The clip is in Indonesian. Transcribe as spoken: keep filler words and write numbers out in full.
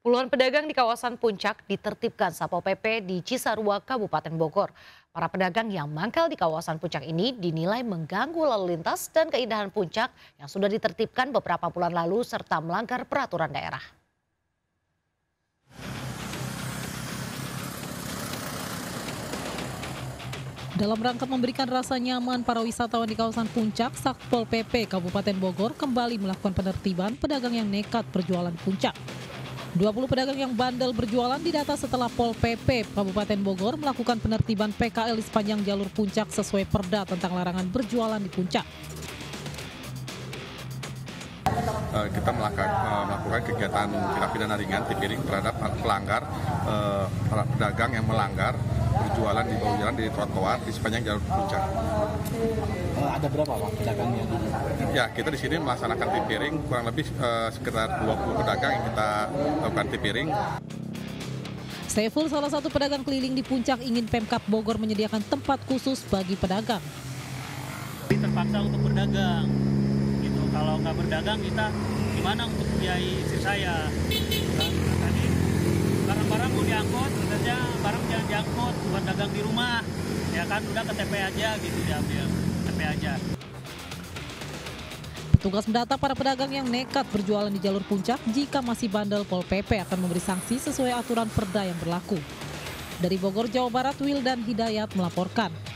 Puluhan pedagang di kawasan Puncak ditertibkan Satpol P P di Cisarua, Kabupaten Bogor. Para pedagang yang mangkal di kawasan Puncak ini dinilai mengganggu lalu lintas dan keindahan Puncak yang sudah ditertibkan beberapa bulan lalu serta melanggar peraturan daerah. Dalam rangka memberikan rasa nyaman para wisatawan di kawasan Puncak, Satpol P P Kabupaten Bogor kembali melakukan penertiban pedagang yang nekat berjualan Puncak. dua puluh pedagang yang bandel berjualan didata setelah Pol P P Kabupaten Bogor melakukan penertiban P K L di sepanjang jalur Puncak sesuai perda tentang larangan berjualan di Puncak. Kita melakukan kegiatan tindak pidana ringan tipiring terhadap pelanggar, para pedagang yang melanggar berjualan di bawah jalan, di trotoar, di sepanjang jalur Puncak. Ada berapa Pak pedagangnya? Ya, kita di sini melaksanakan tipiring kurang lebih eh, sekitar dua puluh pedagang yang kita lakukan tipiring. Seful, salah satu pedagang keliling di Puncak, ingin Pemkab Bogor menyediakan tempat khusus bagi pedagang. Terpaksa untuk berdagang, gitu. Kalau nggak berdagang kita gimana untuk biayai istri saya? Tadi barang-barang mau diangkut, ternyata barang jangan diangkut, buat dagang di rumah. Ya kan, udah ke T P aja gitu diambil. Aja. Petugas mendata para pedagang yang nekat berjualan di jalur Puncak. Jika masih bandel, Pol P P akan memberi sanksi sesuai aturan perda yang berlaku. Dari Bogor, Jawa Barat, Wildan Hidayat melaporkan.